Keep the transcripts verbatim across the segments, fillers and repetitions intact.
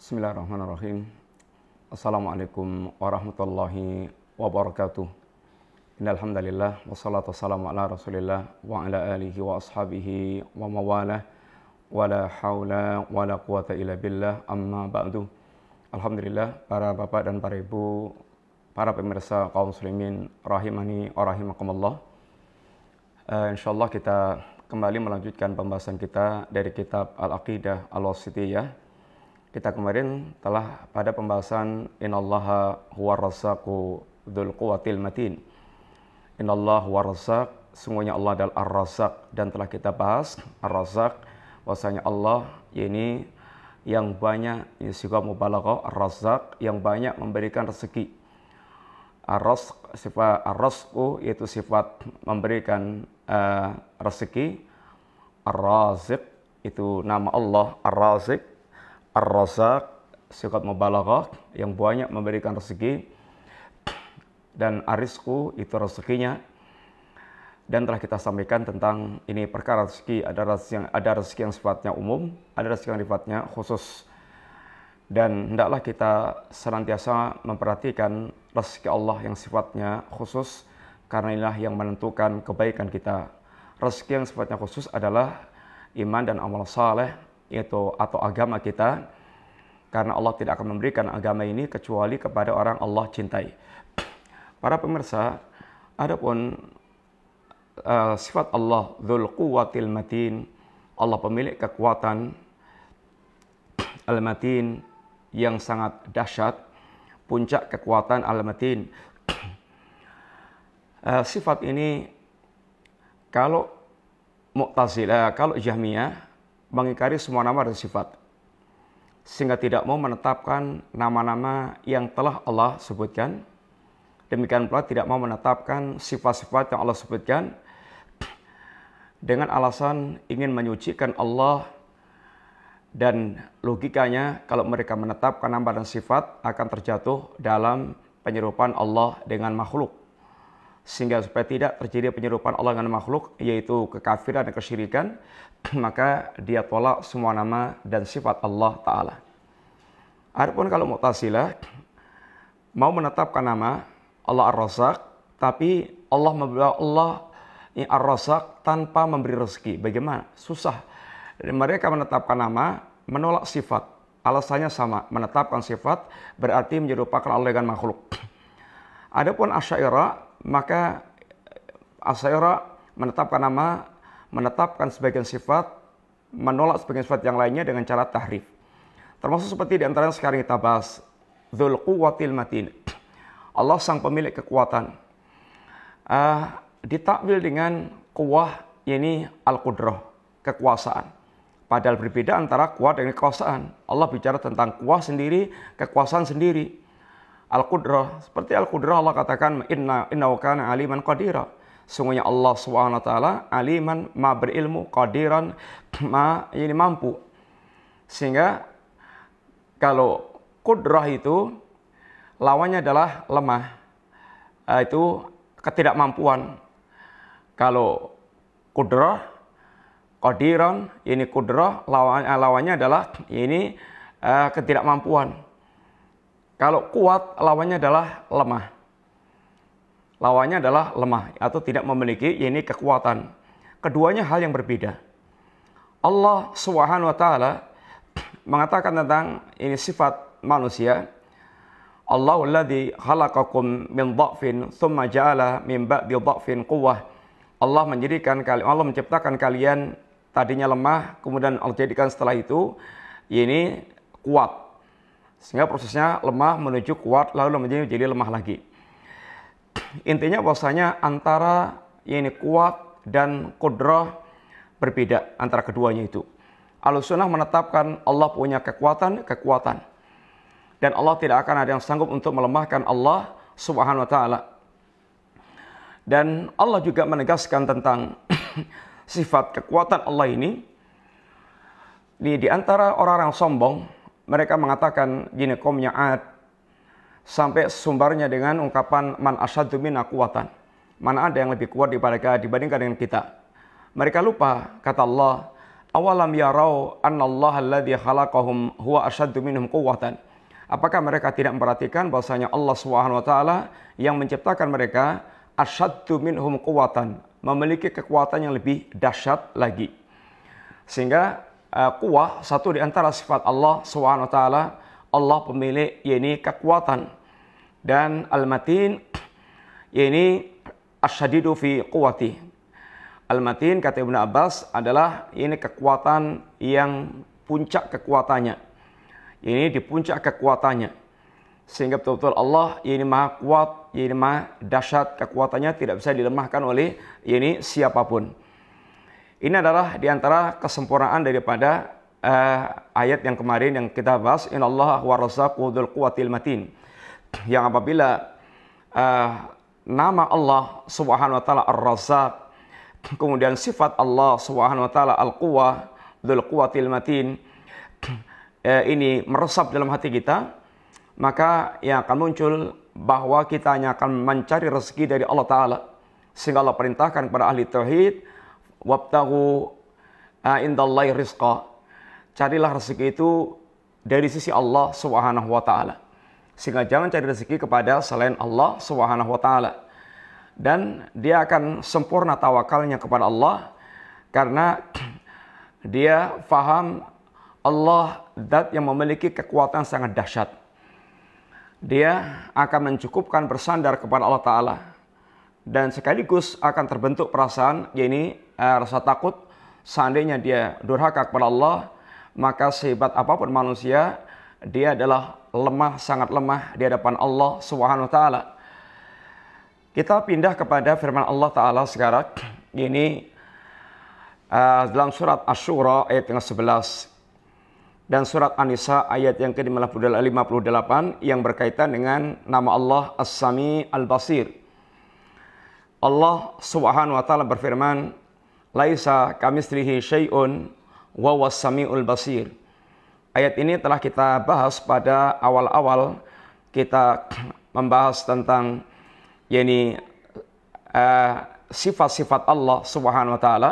Bismillahirrahmanirrahim. Assalamualaikum warahmatullahi wabarakatuh. Innalhamdalillah wassalatu wassalamu ala rasulillah wa ala alihi wa ashabihi wa mawalah wa la hawla wa la quwata illa billah amma ba'du. Alhamdulillah, para bapak dan para ibu, para pemirsa kaum muslimin rahimani wa rahimakumullah. Uh, insyaallah kita kembali melanjutkan pembahasan kita dari kitab Al-Aqidah Al-Wasidiyah. Kita kemarin telah pada pembahasan Innallaha huwa ar-Razzaq Dhu'l-quwati'l-matin. Innallaha huwa ar-Razzaq, sungguhnya Allah adalah Ar-Razzaq, dan telah kita bahas Ar-Razzaq, bahwasanya Allah ini yang banyak, ini juga mubalaghah, Ar-Razzaq yang banyak memberikan rezeki. Ar-Razzaq, sifat Ar-Razzaq yaitu sifat memberikan uh, rezeki. Ar-Raziq itu nama Allah, Ar-Raziq. Ar-Razzaq sifat mubalaghah yang banyak memberikan rezeki, dan arisku itu rezekinya. Dan telah kita sampaikan tentang ini perkara rezeki, ada rezeki yang ada rezeki yang sifatnya umum, ada rezeki yang sifatnya khusus. Dan hendaklah kita senantiasa memperhatikan rezeki Allah yang sifatnya khusus, karena inilah yang menentukan kebaikan kita. Rezeki yang sifatnya khusus adalah iman dan amal saleh, yaitu atau agama kita, karena Allah tidak akan memberikan agama ini kecuali kepada orang Allah cintai. Para pemirsa, adapun uh, sifat Allah Dhu'l-quwati'l-matin, Allah pemilik kekuatan, al-matin yang sangat dahsyat, puncak kekuatan al-matin. Uh, sifat ini kalau Mu'tazila, kalau Jahmiyah mengingkari semua nama dan sifat, sehingga tidak mau menetapkan nama-nama yang telah Allah sebutkan. Demikian pula tidak mau menetapkan sifat-sifat yang Allah sebutkan, dengan alasan ingin menyucikan Allah. Dan logikanya, kalau mereka menetapkan nama dan sifat, akan terjatuh dalam penyerupaan Allah dengan makhluk, sehingga supaya tidak terjadi penyerupaan Allah dengan makhluk, yaitu kekafiran dan kesyirikan, maka dia tolak semua nama dan sifat Allah Ta'ala. Adapun kalau Mu'tazilah mau menetapkan nama Allah Ar-Razzaq, tapi Allah membawa Allah Ar-Razzaq tanpa memberi rezeki. Bagaimana? Susah. Mereka menetapkan nama, menolak sifat. Alasannya sama, menetapkan sifat berarti menyerupakan Allah dengan makhluk. Adapun Asy'ariyah, maka Asy'ariyah menetapkan nama, menetapkan sebagian sifat, menolak sebagian sifat yang lainnya dengan cara tahrif. Termasuk seperti di antara yang sekarang kita bahas, Dhu'l-quwati'l-matin, Allah sang pemilik kekuatan. Uh, ditakwil dengan kuwah, ini al-qudrah, kekuasaan. Padahal berbeda antara kuwah dengan kekuasaan. Allah bicara tentang kuwah sendiri, kekuasaan sendiri. Al-Qudrah, seperti Al-Qudrah Allah katakan inna innahu kana aliman qadira. Sungguhnya Allah Subhanahu wa taala aliman, ma berilmu, qadiran, ma ini mampu. Sehingga kalau qudrah itu lawannya adalah lemah. Itu ketidakmampuan. Kalau qudrah, qadiran, ini qudrah lawannya lawannya adalah ini uh, ketidakmampuan. Kalau kuat, lawannya adalah lemah. Lawannya adalah lemah, atau tidak memiliki, ini kekuatan. Keduanya hal yang berbeda. Allah Subhanahu wa taala mengatakan tentang ini sifat manusia. Allahu alladzi khalaqakum min dha'fin tsumma ja'ala min ba'di dha'fin quwwah. Allah menjadikan kalian, Allah menciptakan kalian tadinya lemah, kemudian Allah jadikan setelah itu ini kuat. Sehingga prosesnya lemah menuju kuat, lalu menjadi lemah lagi. Intinya bahwasanya antara ini kuat dan qudrah berbeda antara keduanya itu. Ahlus Sunnah menetapkan Allah punya kekuatan, kekuatan. Dan Allah tidak akan ada yang sanggup untuk melemahkan Allah Subhanahu wa taala. Dan Allah juga menegaskan tentang sifat kekuatan Allah ini. Di, di antara orang-orang sombong, mereka mengatakan gini, kaumnya Ad, sampai sumbernya dengan ungkapan man asyaddu minna quwwatan. Mana ada yang lebih kuat daripada dibandingkan dengan kita. Mereka lupa kata Allah, Awalam yarau annallaha alladzi khalaqahum huwa asyaddu minhum quwwatan. Apakah mereka tidak memperhatikan bahwasanya Allah Subhanahu wa taala yang menciptakan mereka asyaddu minhum quwwatan, memiliki kekuatan yang lebih dahsyat lagi. Sehingga uh, quwwah satu di antara sifat Allah Subhanahu wa taala, Allah pemilik yakni kekuatan, dan al-matin yakni asyadidu fi quwwatihi. Al-Matin kata Ibnu Abbas adalah ini kekuatan yang puncak kekuatannya. Ini di puncak kekuatannya. Sehingga betul-betul Allah ini maha kuat, ini maha dahsyat kekuatannya, tidak bisa dilemahkan oleh ini siapapun. Ini adalah diantara kesempurnaan daripada uh, ayat yang kemarin yang kita bahas. Innallaha war-Razzaq Dhu'l-quwati'l-matin. Yang apabila uh, nama Allah Subhanahu wa taala Ar-Razzaq, kemudian sifat Allah Subhanahu wa taala al-quwwah, Dhu'l-quwati'l-matin, eh, ini meresap dalam hati kita, maka yang akan muncul bahwa kita hanya akan mencari rezeki dari Allah Ta'ala. Sehingga Allah perintahkan kepada ahli tauhid, wabtaghu indallahi rizqa, carilah rezeki itu dari sisi Allah Subhanahu wa taala. Sehingga jangan cari rezeki kepada selain Allah Subhanahu wa taala. Dan dia akan sempurna tawakalnya kepada Allah, karena dia faham Allah zat yang memiliki kekuatan sangat dahsyat. Dia akan mencukupkan bersandar kepada Allah Ta'ala, dan sekaligus akan terbentuk perasaan yakni eh, rasa takut seandainya dia durhaka kepada Allah. Maka sehebat apapun manusia, dia adalah lemah, sangat lemah di hadapan Allah Subhanahu wa taala. Kita pindah kepada firman Allah Ta'ala sekarang. Ini uh, dalam surat Asy-Syura ayat yang ke sebelas. Dan surat An-Nisa ayat yang ke lima puluh delapan yang berkaitan dengan nama Allah As-Sami Al-Basir. Allah Subhanahu wa Ta'ala berfirman, "Laisa kamitslihi syai'un wa huwas samiul basir." Ayat ini telah kita bahas pada awal-awal kita membahas tentang yakni uh, sifat-sifat Allah Subhanahu wa taala,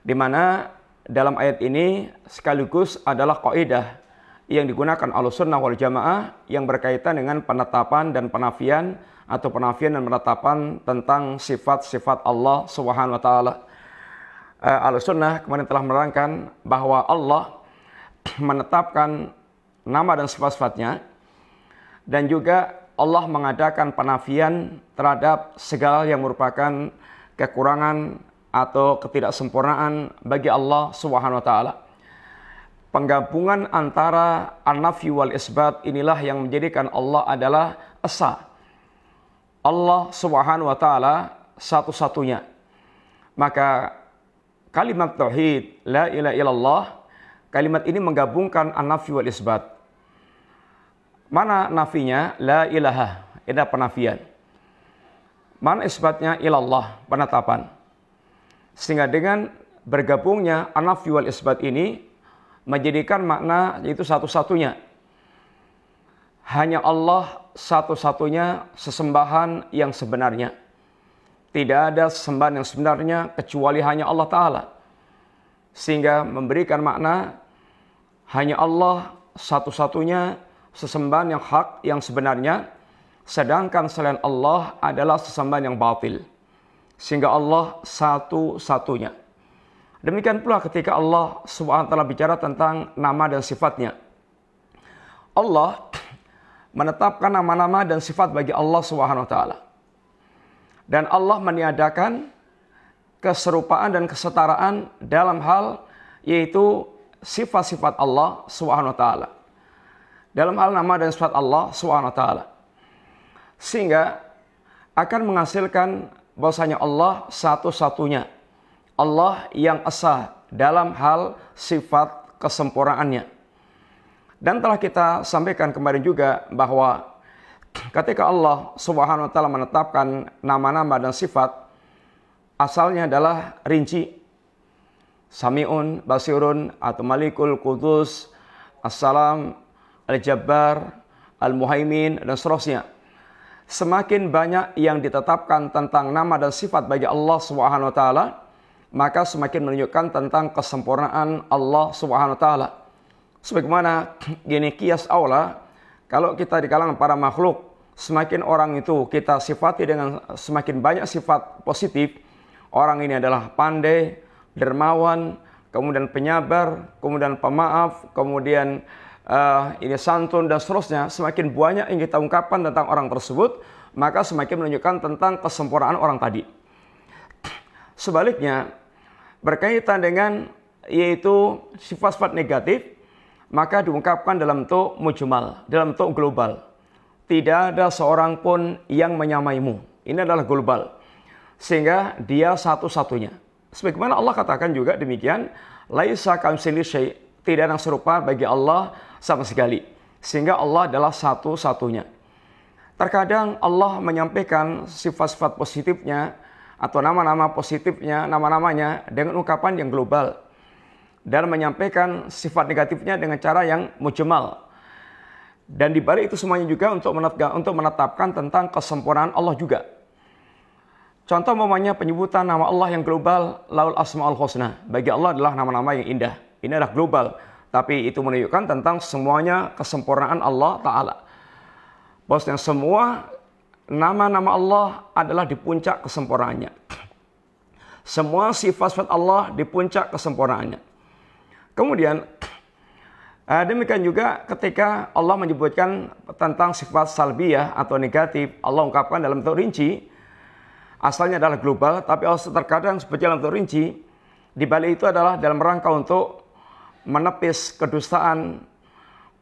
di mana dalam ayat ini sekaligus adalah kaidah yang digunakan Ahlus Sunnah wal Jamaah yang berkaitan dengan penetapan dan penafian atau penafian dan penetapan tentang sifat-sifat Allah Subhanahu wa taala. Uh, Ahlus Sunnah kemarin telah menerangkan bahwa Allah menetapkan nama dan sifat-sifatnya, dan juga Allah mengadakan penafian terhadap segala yang merupakan kekurangan atau ketidaksempurnaan bagi Allah Subhanahu wa taala. Penggabungan antara an-nafi wal isbat inilah yang menjadikan Allah adalah esa. Allah Subhanahu wa taala satu-satunya. Maka kalimat tauhid la ilaha illallah, kalimat ini menggabungkan an-nafi wal isbat. Mana nafinya? La ilaha, ada penafian. Mana isbatnya? Ilallah, penetapan. Sehingga dengan bergabungnya an-nafi wal isbat ini menjadikan makna yaitu satu-satunya. Hanya Allah satu-satunya sesembahan yang sebenarnya. Tidak ada sesembahan yang sebenarnya kecuali hanya Allah Ta'ala. Sehingga memberikan makna hanya Allah satu-satunya sesembahan yang hak, yang sebenarnya, sedangkan selain Allah adalah sesembahan yang batil. Sehingga Allah satu-satunya. Demikian pula ketika Allah Subhanahu wa taala bicara tentang nama dan sifatnya. Allah menetapkan nama-nama dan sifat bagi Allah Subhanahu wa taala. Dan Allah meniadakan keserupaan dan kesetaraan dalam hal yaitu sifat-sifat Allah Subhanahu wa taala. Dalam hal nama dan sifat Allah Subhanahu wa taala. Sehingga akan menghasilkan bahwasanya Allah satu-satunya. Allah yang esa dalam hal sifat kesempurnaannya. Dan telah kita sampaikan kemarin juga bahwa ketika Allah Subhanahu wa taala menetapkan nama-nama dan sifat, asalnya adalah rinci. Sami'un, Basirun, atau Malikul Qudus, Assalam, Al-Jabbar, Al-Muhaimin, dan seterusnya. Semakin banyak yang ditetapkan tentang nama dan sifat bagi Allah Subhanahu wa taala, maka semakin menunjukkan tentang kesempurnaan Allah Subhanahu wa taala. Sebagaimana gini kias aula, kalau kita di kalangan para makhluk, semakin orang itu kita sifati dengan semakin banyak sifat positif, orang ini adalah pandai, dermawan, kemudian penyabar, kemudian pemaaf, kemudian uh, ini santun dan seterusnya, semakin banyak yang kita ungkapkan tentang orang tersebut, maka semakin menunjukkan tentang kesempurnaan orang tadi. Sebaliknya, berkaitan dengan yaitu sifat-sifat negatif, maka diungkapkan dalam bentuk mujmal, dalam bentuk global. Tidak ada seorang pun yang menyamaimu. Ini adalah global. Sehingga dia satu-satunya. Sebagaimana Allah katakan juga demikian, laisa kamitslihi syai', tidak ada yang serupa bagi Allah sama sekali. Sehingga Allah adalah satu-satunya. Terkadang Allah menyampaikan sifat-sifat positifnya atau nama-nama positifnya, nama-namanya dengan ungkapan yang global, dan menyampaikan sifat negatifnya dengan cara yang mujmal. Dan dibalik itu semuanya juga untuk menetapkan, untuk menetapkan tentang kesempurnaan Allah juga. Contoh umpamanya penyebutan nama Allah yang global, laul asmaul husna. Bagi Allah adalah nama-nama yang indah. Ini adalah global, tapi itu menunjukkan tentang semuanya kesempurnaan Allah Ta'ala. Bahwasanya semua nama-nama Allah adalah di puncak kesempurnaannya. Semua sifat-sifat Allah di puncak kesempurnaannya. Kemudian demikian juga ketika Allah menyebutkan tentang sifat salbiyah atau negatif, Allah ungkapkan dalam bentuk rinci. Asalnya adalah global, tapi terkadang seperti dalam bentuk rinci. Di balik itu adalah dalam rangka untuk menepis kedustaan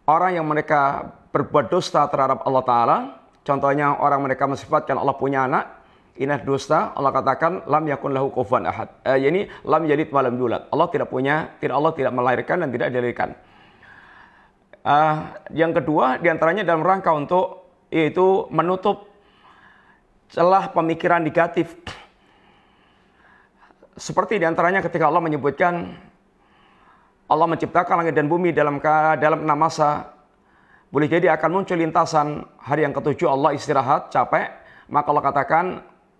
orang yang mereka berbuat dusta terhadap Allah Ta'ala. Contohnya orang mereka mensifatkan Allah punya anak. Inah dusta, Allah katakan lam yakun lahu kufuwan ahad. Eh, ini lam yalid wa lam yulad. Allah tidak punya, tidak Allah tidak melahirkan dan tidak dilahirkan. Eh, yang kedua diantaranya dalam rangka untuk yaitu menutup celah pemikiran negatif. Seperti diantaranya ketika Allah menyebutkan Allah menciptakan langit dan bumi dalam dalam enam masa. Boleh jadi akan muncul lintasan hari yang ketujuh Allah istirahat capek, maka Allah katakan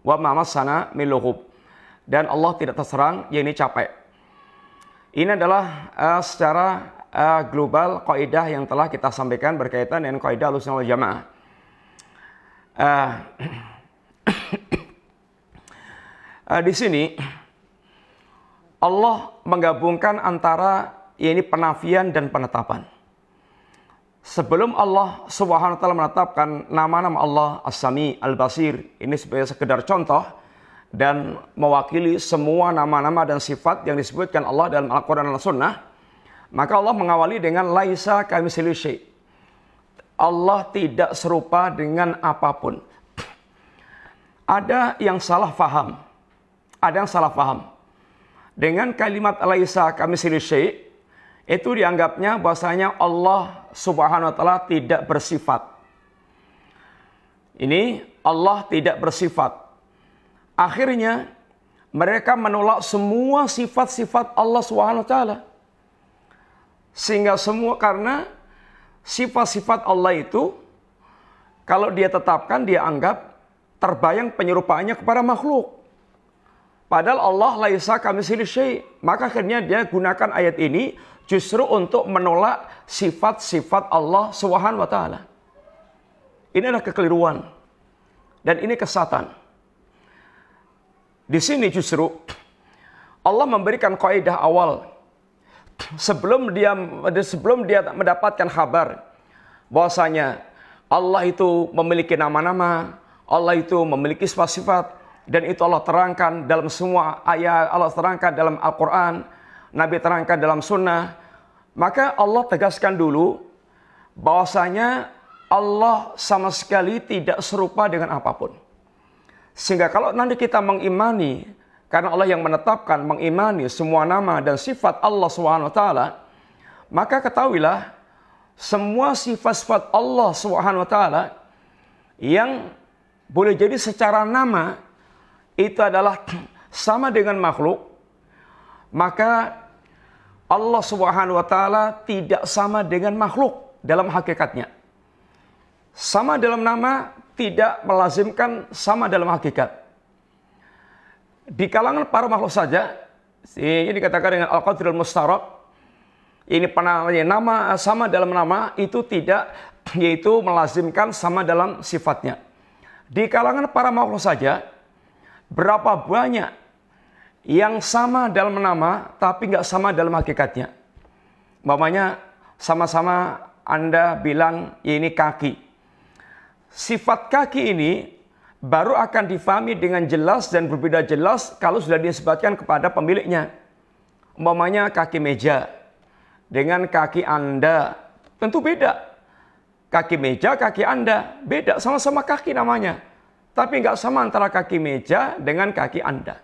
wa mamassana min lughub, dan Allah tidak terserang, yakni capek. Ini adalah uh, secara uh, global kaidah yang telah kita sampaikan berkaitan dengan kaidah Ahlus Sunnah wal Jamaah. Uh, uh, di sini Allah menggabungkan antara yakni penafian dan penetapan. Sebelum Allah Subhanahu wa taala menetapkan nama-nama Allah As-Sami, Al-Basir, ini sebagai sekedar contoh dan mewakili semua nama-nama dan sifat yang disebutkan Allah dalam Al-Qur'an dan As-Sunnah, maka Allah mengawali dengan laisa kamitslihi syai'. Allah tidak serupa dengan apapun. Ada yang salah faham. Ada yang salah faham. Dengan kalimat laisa kamitslihi syai', itu dianggapnya bahasanya Allah Subhanahu wa ta'ala tidak bersifat. Ini Allah tidak bersifat. Akhirnya mereka menolak semua sifat-sifat Allah Subhanahu wa ta'ala. Sehingga semua, karena sifat-sifat Allah itu kalau dia tetapkan dia anggap terbayang penyerupaannya kepada makhluk. Padahal Allah laisa kamitslihi syai'. Maka akhirnya dia gunakan ayat ini justru untuk menolak sifat-sifat Allah Subhanahu wa taala. Ini adalah kekeliruan dan ini kesatan. Di sini justru Allah memberikan kaidah awal sebelum dia sebelum dia mendapatkan kabar bahwasanya Allah itu memiliki nama-nama, Allah itu memiliki sifat-sifat, dan itu Allah terangkan dalam semua ayat, Allah terangkan dalam Al-Qur'an, Nabi terangkan dalam sunnah. Maka Allah tegaskan dulu bahwasanya Allah sama sekali tidak serupa dengan apapun. Sehingga kalau nanti kita mengimani, karena Allah yang menetapkan, mengimani semua nama dan sifat Allah subhanahu wa taala, maka ketahuilah semua sifat-sifat Allah subhanahu wa taala yang boleh jadi secara nama itu adalah sama dengan makhluk, maka Allah Subhanahu wa taala tidak sama dengan makhluk dalam hakikatnya. Sama dalam nama tidak melazimkan sama dalam hakikat. Di kalangan para makhluk saja Ini dikatakan dengan al-qadrul mustarab. Ini penamanya nama sama dalam nama itu tidak, yaitu melazimkan sama dalam sifatnya. Di kalangan para makhluk saja, berapa banyak yang sama dalam nama tapi nggak sama dalam hakikatnya. Umpamanya sama-sama Anda bilang ini kaki. Sifat kaki ini baru akan difahami dengan jelas dan berbeda jelas kalau sudah disebatkan kepada pemiliknya. Umpamanya kaki meja dengan kaki Anda tentu beda. Kaki meja, kaki Anda beda, sama-sama kaki namanya, tapi nggak sama antara kaki meja dengan kaki Anda.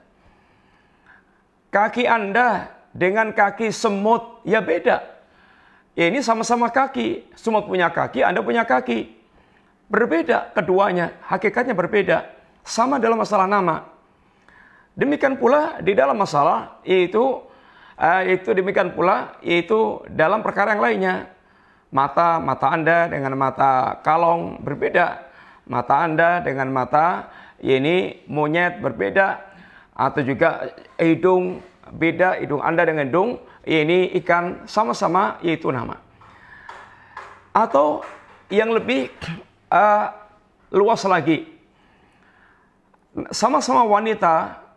Kaki Anda dengan kaki semut ya beda. Ini sama-sama kaki, semut punya kaki, Anda punya kaki, berbeda keduanya, hakikatnya berbeda, sama dalam masalah nama. Demikian pula di dalam masalah yaitu Uh, itu demikian pula yaitu dalam perkara yang lainnya. Mata, mata Anda dengan mata kalong berbeda. Mata Anda dengan mata ini monyet berbeda. Atau juga hidung beda, hidung Anda dengan hidung ini ikan, sama-sama yaitu nama. Atau yang lebih uh, luas lagi, sama-sama wanita.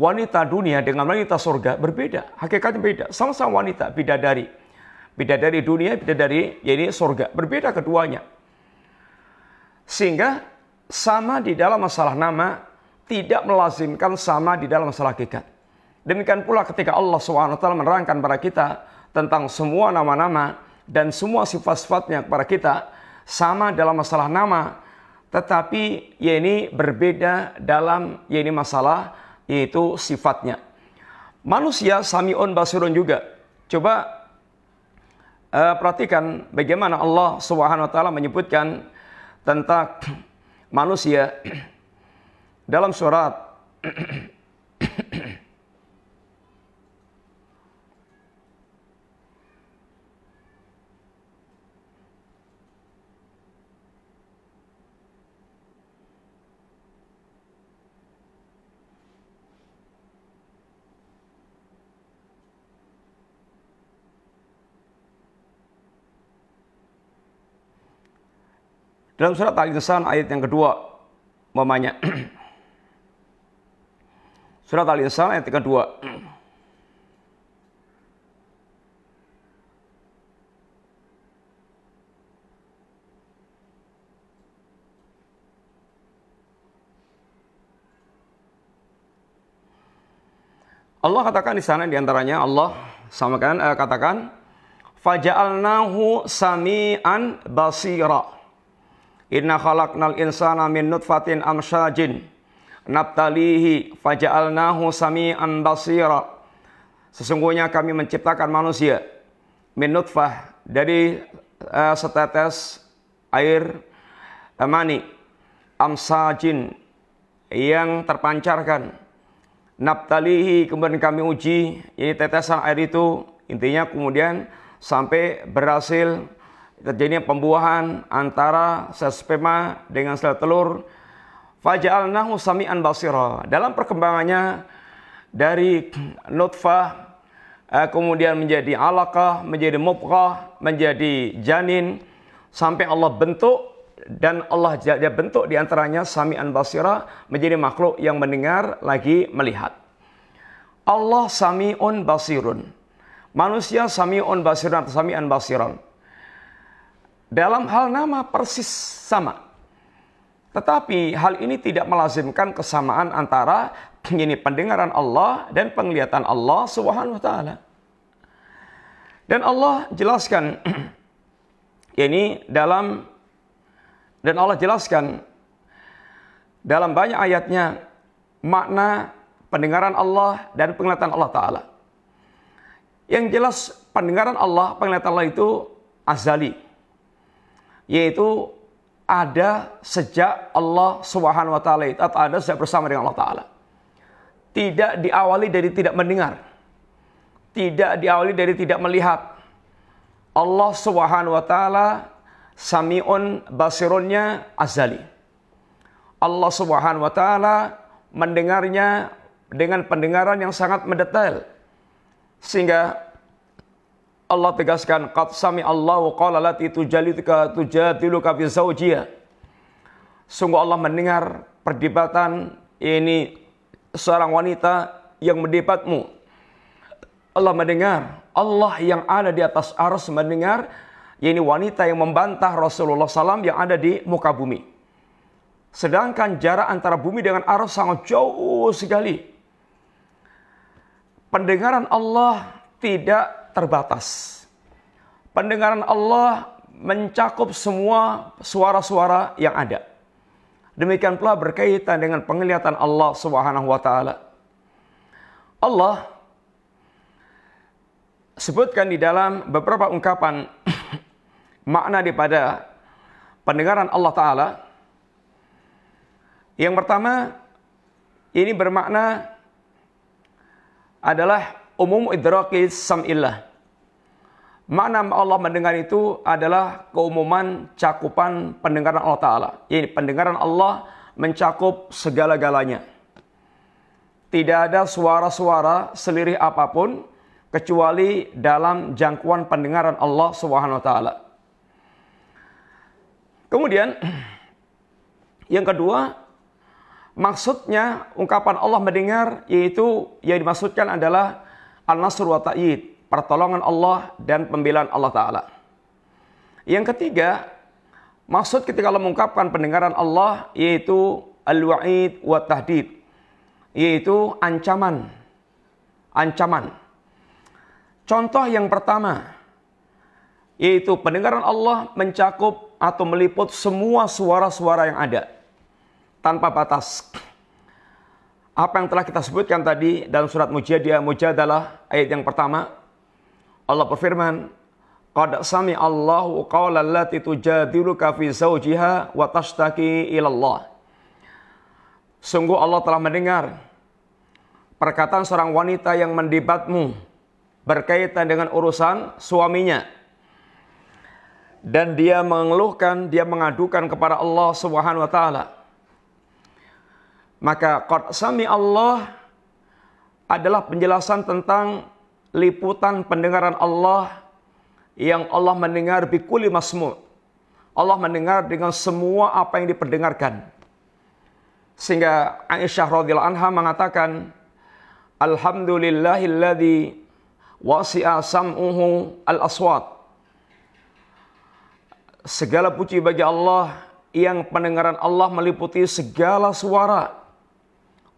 Wanita dunia dengan wanita surga berbeda, hakikatnya beda. Sama-sama wanita, bidadari, bidadari dunia, bidadari jadi surga, berbeda keduanya. Sehingga sama di dalam masalah nama tidak melazimkan sama di dalam masalah hakikat. Demikian pula ketika Allah subhanahu wa taala menerangkan kepada kita tentang semua nama-nama dan semua sifat-sifatnya kepada kita, sama dalam masalah nama, tetapi ini berbeda dalam ini masalah yaitu sifatnya. Manusia sami'un basirun juga. Coba uh, perhatikan bagaimana Allah subhanahu wa taala menyebutkan tentang manusia dalam surat Dalam surat Al-Insan ayat yang kedua, mamanya. Surat Al-Insan ayat yang kedua. Allah katakan di sana diantaranya Allah samakan eh, katakan faja'alnahu sami'an basira. Inna khalaqnal insana min nutfatin amsyajin nabtalihi faja'alnahu sami'an basira. Sesungguhnya kami menciptakan manusia min nutfah, dari uh, setetes air uh, mani, amsyajin, yang terpancarkan. Nabtalihi, kemudian kami uji, ini tetesan air itu, intinya kemudian sampai berhasil terjadinya pembuahan antara sel sperma dengan sel telur. Faja'alnahu sami'an basira. Dalam perkembangannya dari nutfah kemudian menjadi alaqah, menjadi mubghah, menjadi janin, sampai Allah bentuk, dan Allah bentuk diantaranya sami'an basira, menjadi makhluk yang mendengar lagi melihat. Allah sami'un basirun. Manusia sami'un basirun atau sami'an basirun. Dalam hal nama persis sama, tetapi hal ini tidak melazimkan kesamaan antara ini pendengaran Allah dan penglihatan Allah subhanahu wa taala. Dan Allah jelaskan ini dalam dan Allah jelaskan dalam banyak ayatnya makna pendengaran Allah dan penglihatan Allah Ta'ala. Yang jelas pendengaran Allah, penglihatan Allah itu azali, yaitu ada sejak Allah subhanahu wa ta'ala, atau ada sejak bersama dengan Allah Ta'ala. Tidak diawali dari tidak mendengar, tidak diawali dari tidak melihat. Allah subhanahu wa ta'ala sami'un basirunnya azali. Allah subhanahu wa ta'ala mendengarnya dengan pendengaran yang sangat mendetail, Sehingga Allah tegaskan, qad sami Allahu qala lati tujadiluka tujadiluka fi zawjiyah. Sungguh Allah mendengar perdebatan ini seorang wanita yang mendebatmu. Allah mendengar, Allah yang ada di atas arsy mendengar, yaitu wanita yang membantah Rasulullah shallallahu alaihi wasallam yang ada di muka bumi. Sedangkan jarak antara bumi dengan arsy sangat jauh sekali. Pendengaran Allah tidak terbatas. Pendengaran Allah mencakup semua suara-suara yang ada. Demikian pula berkaitan dengan penglihatan Allah Subhanahu wa taala. Allah sebutkan di dalam beberapa ungkapan makna daripada pendengaran Allah taala. Yang pertama, ini bermakna adalah umum idraki sam'illah. Makna Allah mendengar itu adalah keumuman cakupan pendengaran Allah Ta'ala. Ini pendengaran Allah mencakup segala-galanya. Tidak ada suara-suara selirih apapun kecuali dalam jangkauan pendengaran Allah Subhanahu wa Ta'ala. Kemudian yang kedua, maksudnya ungkapan Allah mendengar yaitu yang dimaksudkan adalah Al-Nasr wa Ta'yid, pertolongan Allah dan pembelaan Allah Ta'ala. Yang ketiga, maksud ketika Allah mengungkapkan pendengaran Allah yaitu Al-Wa'id wa Tahdid, yaitu ancaman. Ancaman. Contoh yang pertama, yaitu pendengaran Allah mencakup atau meliput semua suara-suara yang ada, tanpa batas. Apa yang telah kita sebutkan tadi dalam surat Mujadiyah, Mujadalah ayat yang pertama, Allah berfirman, qad sami Allahu qawla allati tujadiluka fi zawjiha wa tashtaki ilallah. Sungguh Allah telah mendengar perkataan seorang wanita yang mendebatmu berkaitan dengan urusan suaminya, dan dia mengeluhkan, dia mengadukan kepada Allah Subhanahu wa taala. Maka qad sami Allah adalah penjelasan tentang liputan pendengaran Allah yang Allah mendengar bikulli masmu'. Allah mendengar dengan semua apa yang diperdengarkan. Sehingga Aisyah radhiyallahu anha mengatakan, alhamdulillahilladzi wasi'a sam'uhu al-aswat. Segala puji bagi Allah yang pendengaran Allah meliputi segala suara.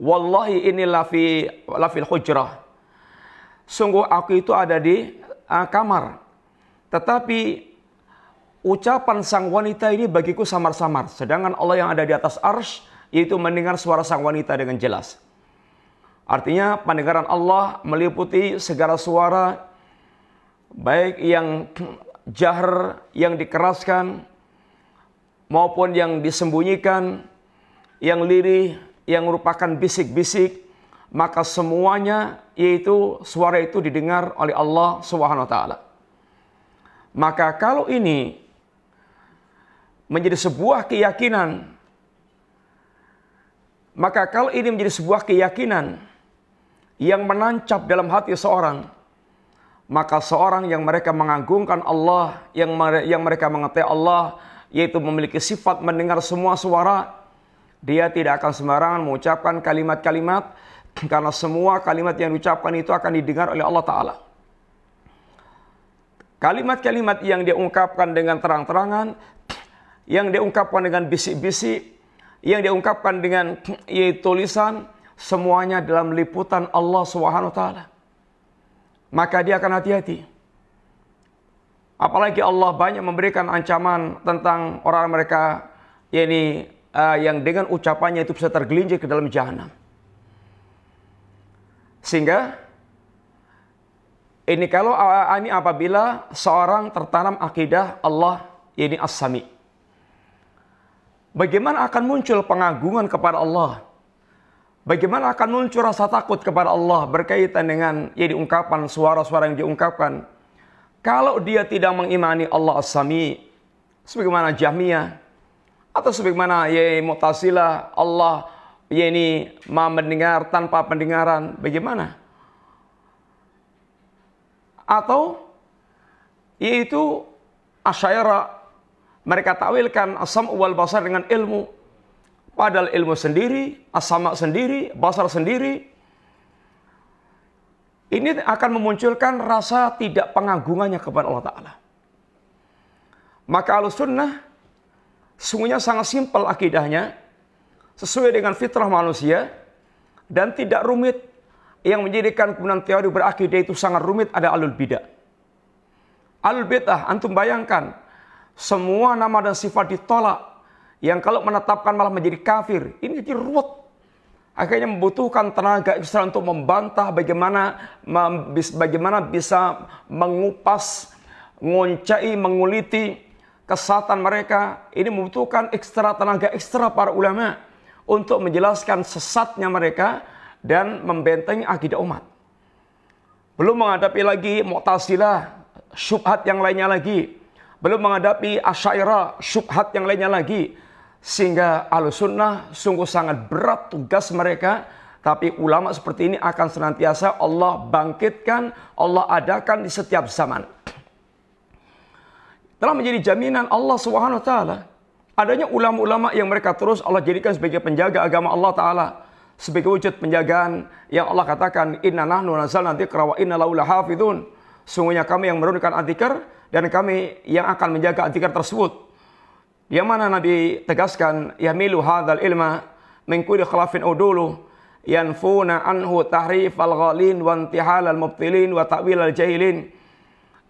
Wallahi inni lafi lafil hujrah. Sungguh aku itu ada di uh, kamar. Tetapi ucapan sang wanita ini bagiku samar-samar. Sedangkan Allah yang ada di atas arsy yaitu mendengar suara sang wanita dengan jelas. Artinya pendengaran Allah meliputi segala suara, baik yang jahr, yang dikeraskan, maupun yang disembunyikan, yang lirih, yang merupakan bisik-bisik, maka semuanya yaitu suara itu didengar oleh Allah Subhanahu wa taala. Maka kalau ini menjadi sebuah keyakinan, maka kalau ini menjadi sebuah keyakinan yang menancap dalam hati seorang, maka seorang yang mereka mengagungkan Allah, yang yang mereka mengetahui Allah, yaitu memiliki sifat mendengar semua suara, dia tidak akan sembarangan mengucapkan kalimat-kalimat, karena semua kalimat yang diucapkan itu akan didengar oleh Allah Ta'ala. Kalimat-kalimat yang dia ungkapkan dengan terang-terangan, yang dia ungkapkan dengan bisik-bisik, yang dia ungkapkan dengan tulisan, semuanya dalam liputan Allah Subhanahu wa Ta'ala. Maka dia akan hati-hati. Apalagi Allah banyak memberikan ancaman tentang orang mereka ini, Uh, yang dengan ucapannya itu bisa tergelincir ke dalam jahanam. Sehingga ini kalau ini apabila seorang tertanam akidah Allah ini As-Sami. Bagaimana akan muncul pengagungan kepada Allah? Bagaimana akan muncul rasa takut kepada Allah berkaitan dengan ya diungkapkan suara-suara yang diungkapkan? Kalau dia tidak mengimani Allah As-Sami, sebagaimana Jahmiyah, atau sebagaimana ya Mu'tazila, Allah ya ini mendengar tanpa pendengaran, bagaimana? atau yaitu Asy'ariyah, mereka takwilkan as-sam'u wal basar dengan ilmu, padahal ilmu sendiri, as-sama' sendiri, basar sendiri. Ini akan memunculkan rasa tidak pengagungannya kepada Allah Ta'ala. Maka Ahlus Sunnah sungguhnya sangat simpel akidahnya, sesuai dengan fitrah manusia, dan tidak rumit. Yang menjadikan kemudian teori berakidah itu sangat rumit ada Ahlul Bidah. Ahlul Bidah, antum bayangkan, semua nama dan sifat ditolak, yang kalau menetapkan malah menjadi kafir. Ini jadi ruwet. Akhirnya membutuhkan tenaga ekstra untuk membantah, bagaimana bagaimana bisa mengupas, ngoncai, menguliti kesatan mereka. Ini membutuhkan ekstra tenaga ekstra para ulama untuk menjelaskan sesatnya mereka dan membentengi akidah umat. Belum menghadapi lagi Mu'tazila, syubhat yang lainnya lagi. Belum menghadapi Asy'ariyah, syubhat yang lainnya lagi. Sehingga Ahlus Sunnah sungguh sangat berat tugas mereka. Tapi ulama seperti ini akan senantiasa Allah bangkitkan, Allah adakan di setiap zaman. Telah menjadi jaminan Allah Subhanahu Wa Ta'ala adanya ulama-ulama yang mereka terus Allah jadikan sebagai penjaga agama Allah Ta'ala, sebagai wujud penjagaan yang Allah katakan, inna nahnu nazzalna dzikra wa inna lahu lahafizun. Sungguhnya kami yang menurunkan adzikr dan kami yang akan menjaga adzikr tersebut. Yang mana Nabi tegaskan, yamilu hadzal ilma min kulli khilafin udulu yanfuna anhu tahrifal ghalin wa intihalal mubtilin wa ta'wilal jahilin.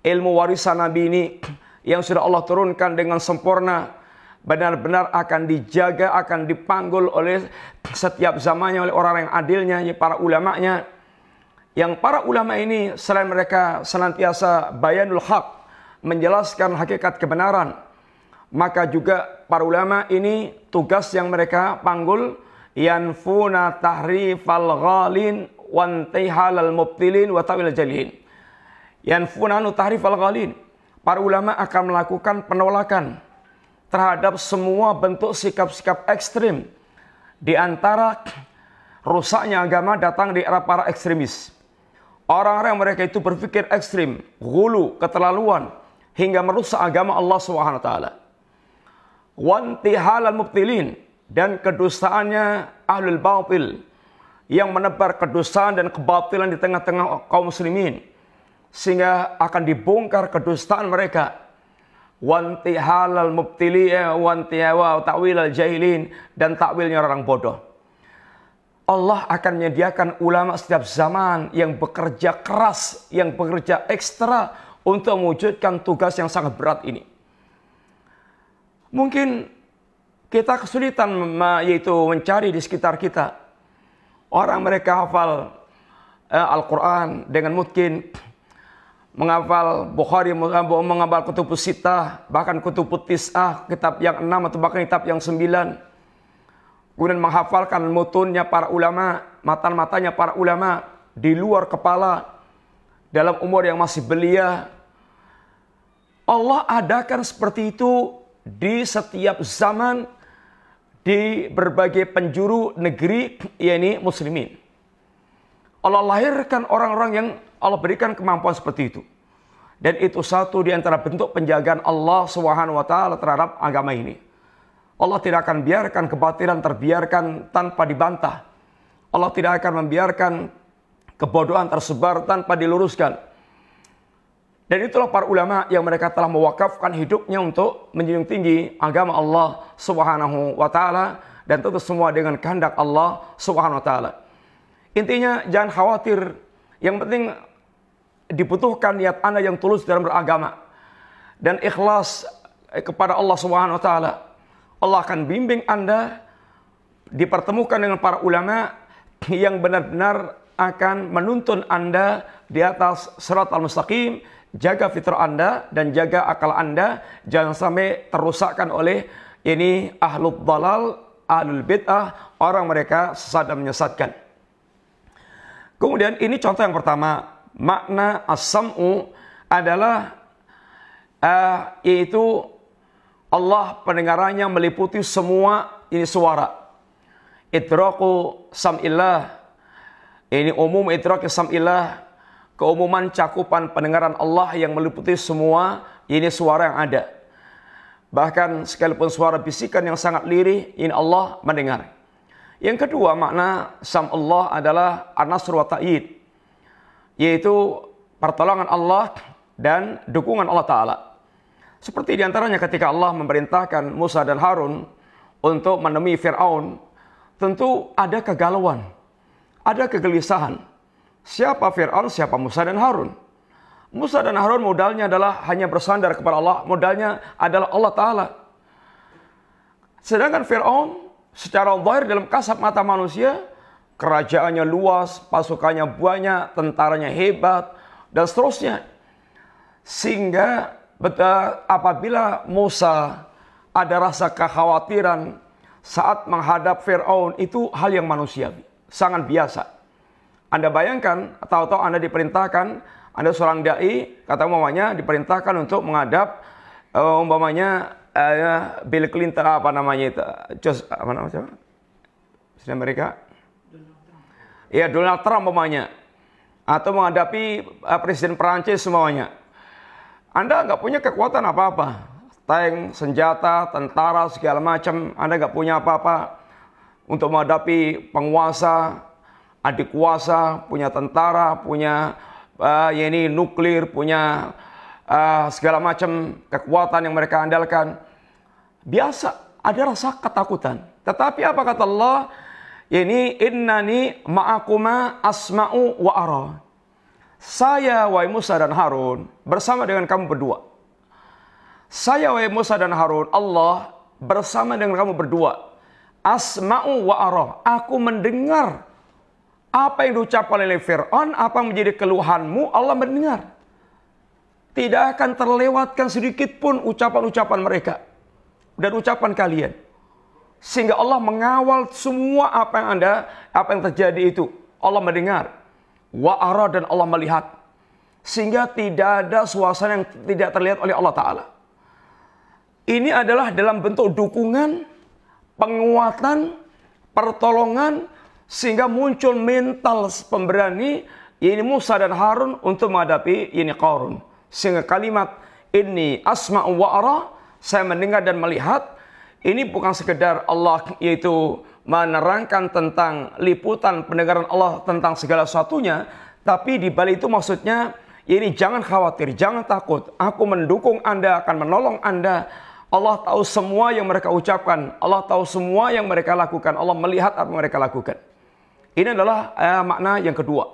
Ilmu warisan Nabi ini yang sudah Allah turunkan dengan sempurna benar-benar akan dijaga, akan dipanggul oleh setiap zamannya oleh orang-orang yang adilnya, para ulamanya. Yang para ulama ini selain mereka senantiasa bayanul haq, menjelaskan hakikat kebenaran, maka juga para ulama ini tugas yang mereka panggul, yanfuna tahrifal ghalin wa intihalal mubtilin wa ta'wil jalin. Yanfuna tahrifal ghalin. Para ulama akan melakukan penolakan terhadap semua bentuk sikap-sikap ekstrim. Di antara rusaknya agama datang di era para ekstremis. Orang-orang yang mereka itu berpikir ekstrim, ghulu, keterlaluan, hingga merusak agama Allah Subhanahu Wa Ta'ala. Wantihalal mubtilin, dan kedustaannya ahlul batil yang menebar kedustaan dan kebatilan di tengah-tengah kaum muslimin, sehingga akan dibongkar kedustaan mereka. Wantihalal mubtilin wantihawa ta'wilal jahilin, dan takwilnya orang bodoh. Allah akan menyediakan ulama setiap zaman yang bekerja keras, yang bekerja ekstra untuk mewujudkan tugas yang sangat berat ini. Mungkin kita kesulitan yaitu mencari di sekitar kita orang mereka hafal eh, Al-Quran dengan mungkin menghafal Bukhari, menghafal Kutubus Sittah, bahkan Kutubut Tis'ah, kitab yang enam atau bahkan kitab yang sembilan, kemudian menghafalkan mutunnya para ulama, matan-matanya para ulama di luar kepala dalam umur yang masih belia. Allah adakan seperti itu di setiap zaman, di berbagai penjuru negeri, yakni muslimin. Allah lahirkan orang-orang yang Allah berikan kemampuan seperti itu. Dan itu satu di antara bentuk penjagaan Allah subhanahu wa taala terhadap agama ini. Allah tidak akan biarkan kebatilan terbiarkan tanpa dibantah. Allah tidak akan membiarkan kebodohan tersebar tanpa diluruskan. Dan itulah para ulama yang mereka telah mewakafkan hidupnya untuk menjunjung tinggi agama Allah Subhanahu wa Ta'ala, dan tentu semua dengan kehendak Allah Subhanahu wa Ta'ala. Intinya jangan khawatir, yang penting dibutuhkan niat Anda yang tulus dalam beragama dan ikhlas kepada Allah Subhanahu wa Ta'ala. Allah akan bimbing Anda, dipertemukan dengan para ulama yang benar-benar akan menuntun Anda di atas shiratal mustaqim. Jaga fitrah Anda dan jaga akal Anda, jangan sampai terusakkan oleh ini ahlul dalal, ahlul bid'ah, orang mereka sesat dan menyesatkan. Kemudian ini contoh yang pertama, makna as-sam'u adalah uh, yaitu Allah pendengarannya meliputi semua ini suara. Idraku sam'illah, ini umum idraku sam'illah. keumuman cakupan pendengaran Allah yang meliputi semua ini suara yang ada. Bahkan sekalipun suara bisikan yang sangat lirih, ini Allah mendengar. Yang kedua, makna sam Allah adalah an-nasr wa ta'id, yaitu pertolongan Allah dan dukungan Allah Ta'ala. Seperti diantaranya ketika Allah memerintahkan Musa dan Harun untuk menemui Fir'aun, tentu ada kegalauan, ada kegelisahan. Siapa Fir'aun, siapa Musa dan Harun? Musa dan Harun modalnya adalah hanya bersandar kepada Allah, modalnya adalah Allah Ta'ala. Sedangkan Fir'aun secara zahir dalam kasat mata manusia, kerajaannya luas, pasukannya banyak, tentaranya hebat, dan seterusnya. Sehingga apabila Musa ada rasa kekhawatiran saat menghadap Fir'aun, itu hal yang manusiawi, sangat biasa. Anda bayangkan, tahu-tahu Anda diperintahkan, Anda seorang da'i, kata umpamanya diperintahkan untuk menghadap uh, umpamanya uh, Bill Clinton, apa namanya itu? Just, apa namanya? Presiden Amerika? Ya, Donald Trump umpamanya. Atau menghadapi uh, Presiden Perancis semuanya. Anda nggak punya kekuatan apa-apa. Tank, senjata, tentara, segala macam. Anda nggak punya apa-apa untuk menghadapi penguasa, adik kuasa, punya tentara, punya... Uh, ya ini nuklir, punya uh, segala macam kekuatan yang mereka andalkan. Biasa, ada rasa ketakutan. Tetapi apa kata Allah? Ya ini, innani ma'akuma asma'u wa ara. Saya, wahai Musa dan Harun, bersama dengan kamu berdua. Saya, wahai Musa dan Harun, Allah bersama dengan kamu berdua. Asma'u wa ara. Aku mendengar apa yang diucapkan oleh Fir'aun, apa yang menjadi keluhanmu, Allah mendengar. Tidak akan terlewatkan sedikit pun ucapan-ucapan mereka dan ucapan kalian. Sehingga Allah mengawal semua apa yang Anda, apa yang terjadi itu. Allah mendengar, wa'ara, dan Allah melihat. Sehingga tidak ada suasana yang tidak terlihat oleh Allah Ta'ala. Ini adalah dalam bentuk dukungan, penguatan, pertolongan, sehingga muncul mental pemberani, ini Musa dan Harun, untuk menghadapi ini Qarun. Sehingga kalimat ini asma'u wa'ara, saya mendengar dan melihat, ini bukan sekedar Allah yaitu menerangkan tentang liputan pendengaran Allah tentang segala sesuatunya, tapi di balik itu maksudnya ini jangan khawatir, jangan takut, aku mendukung Anda, akan menolong Anda. Allah tahu semua yang mereka ucapkan, Allah tahu semua yang mereka lakukan, Allah melihat apa mereka lakukan. Ini adalah eh, makna yang kedua.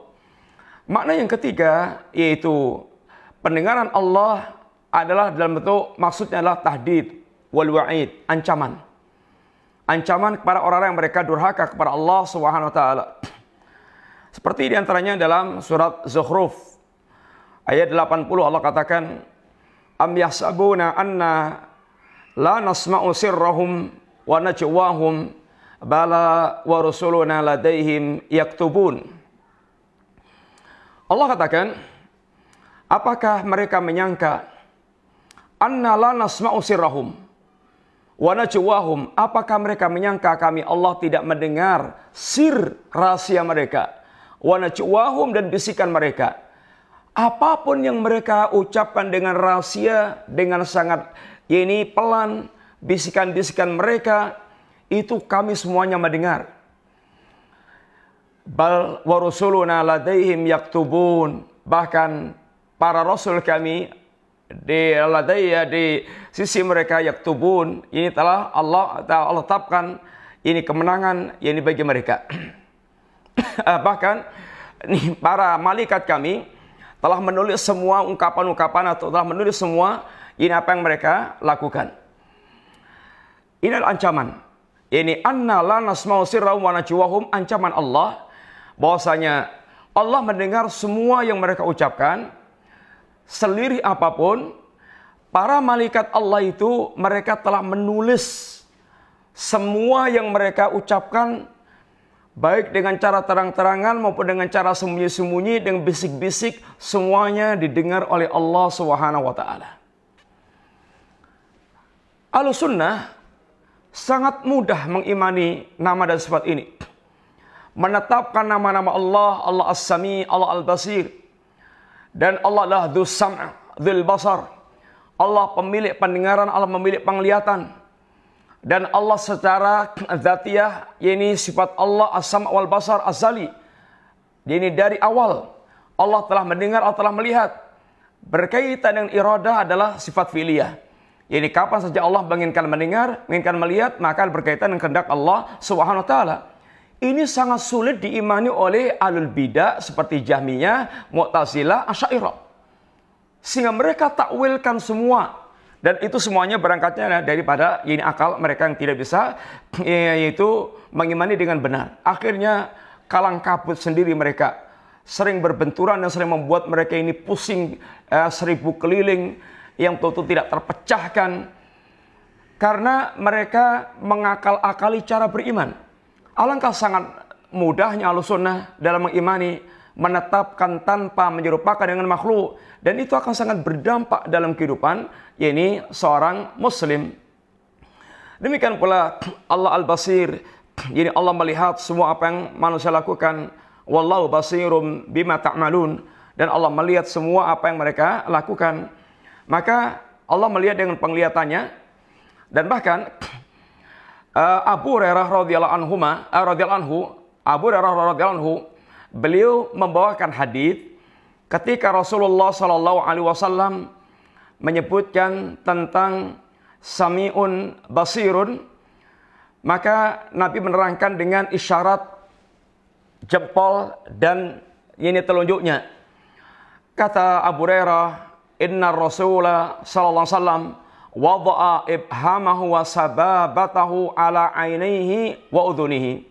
Makna yang ketiga, yaitu pendengaran Allah adalah dalam bentuk, maksudnya adalah tahdid wal wa'id, ancaman. Ancaman kepada orang-orang yang mereka durhaka kepada Allah Subhanahu wa Ta'ala. Seperti diantaranya dalam surat Zukhruf ayat delapan puluh, Allah katakan, am yahsabuna anna la nasma'u sirrahum wa najwahum bala wa rusuluna ladaihim yaktubun. Allah katakan, apakah mereka menyangka anna la nasma'u sirrahum wa najwahum, apakah mereka menyangka kami Allah tidak mendengar sir, rahasia mereka, wa najwahum, dan bisikan mereka. Apapun yang mereka ucapkan dengan rahasia, dengan sangat ini pelan, bisikan-bisikan mereka, itu kami semuanya mendengar. Bal wa rusuluna ladaihim yaktubun, bahkan para rasul kami di ladaiya, di sisi mereka yaktubun. Ini telah Allah Ta'ala tetapkan ini kemenangan ini bagi mereka. Bahkan para malaikat kami telah menulis semua ungkapan-ungkapan, atau telah menulis semua ini apa yang mereka lakukan. Ini adalah ancaman. Ini anna la nasma'u sirrahum wa najwahum, ancaman Allah, bahwasanya Allah mendengar semua yang mereka ucapkan, selirih apapun. Para malaikat Allah itu mereka telah menulis semua yang mereka ucapkan, baik dengan cara terang-terangan maupun dengan cara sembunyi-sembunyi, dengan bisik-bisik, semuanya didengar oleh Allah Subhanahu wa Ta'ala. Ahlus Sunnah sangat mudah mengimani nama dan sifat ini. Menetapkan nama-nama Allah, Allah As-Sami, Allah Al-Basir. Dan Allah lah Dzul Sam', Dzul Basar. Allah pemilik pendengaran, Allah pemilik penglihatan. Dan Allah secara dzatiyah, yakni sifat Allah As-Sam' wal Basar azali. Ini dari awal Allah telah mendengar, Allah telah melihat. Berkaitan dengan iradah adalah sifat fi'liyah. Jadi kapan saja Allah menginginkan mendengar, menginginkan melihat, maka berkaitan dengan kehendak Allah Subhanahu wa taala. Ini sangat sulit diimani oleh ahlul bidah seperti Jahmiyah, Mu'tazila, Asy'ariyah. Sehingga mereka takwilkan semua, dan itu semuanya berangkatnya daripada ini akal mereka yang tidak bisa yaitu mengimani dengan benar. Akhirnya kalang kabut sendiri mereka, sering berbenturan dan sering membuat mereka ini pusing eh, seribu keliling yang tentu tidak terpecahkan karena mereka mengakal-akali cara beriman. Alangkah sangat mudahnya Ahlus Sunnah dalam mengimani, menetapkan tanpa menyerupakan dengan makhluk, dan itu akan sangat berdampak dalam kehidupan yakni seorang muslim. Demikian pula Allah Al-Basir, yakni Allah melihat semua apa yang manusia lakukan. Wallahu basirum bima ta'malun, dan Allah melihat semua apa yang mereka lakukan. Maka Allah melihat dengan penglihatannya. Dan bahkan uh, Abu Hurairah radhiyallahu anhu, uh, radhiyallahu anhu, Abu Hurairah radhiyallahu anhu, beliau membawakan hadis ketika Rasulullah sallallahu alaihi wasallam menyebutkan tentang sami'un basirun, maka Nabi menerangkan dengan isyarat jempol dan ini telunjuknya. Kata Abu Hurairah, Inna Rasulullah sallallahu alaihi wasallam wada'a ibhamahu wa sababatahu ala ainihi wa udhunihi.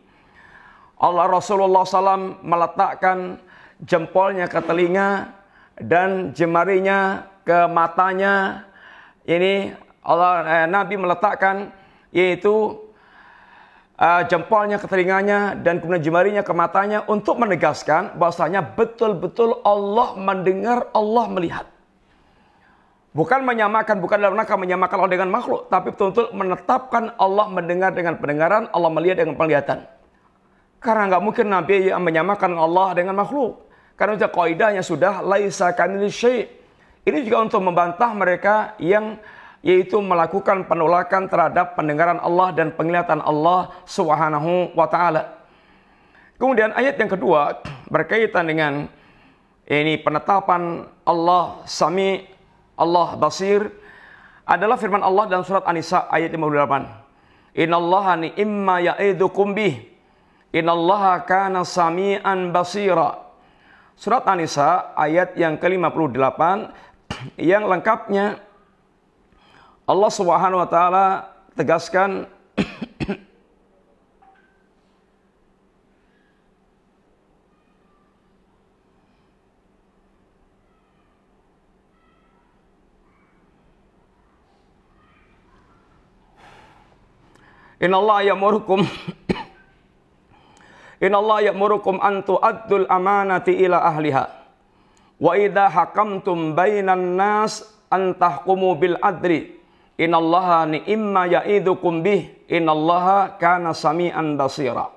Allah Rasulullah sallallahu alaihi wasallam meletakkan jempolnya ke telinga dan jemarinya ke matanya. Ini Allah eh, Nabi meletakkan yaitu eh, jempolnya ke telinganya dan kemudian jemarinya ke matanya untuk menegaskan bahwasanya betul-betul Allah mendengar, Allah melihat. Bukan menyamakan, bukan dalam rangka menyamakan Allah dengan makhluk, tapi betul-betul menetapkan Allah mendengar dengan pendengaran, Allah melihat dengan penglihatan. Karena nggak mungkin Nabi yang menyamakan Allah dengan makhluk. Karena itu kaidahnya sudah laisa kamitslihi syai'. Ini juga untuk membantah mereka yang yaitu melakukan penolakan terhadap pendengaran Allah dan penglihatan Allah Subhanahu wa taala. Kemudian ayat yang kedua berkaitan dengan ini penetapan Allah Sami', Allah Basir adalah firman Allah dalam surat An-Nisa ayat lima puluh delapan. Innallaha ni'ma ya'idukum bih. Innallaha kana sami'an basira. Surat An-Nisa ayat yang ke lima puluh delapan yang lengkapnya Allah Subhanahu wa taala tegaskan Innallaha ya'murukum Innallaha ya'murukum an tu'addul amanati ila ahliha wa idza hakamtum bainan nas an tahkumu bil adli innallaha ni'ma ya'idukum bih innallaha kana sami'an basira.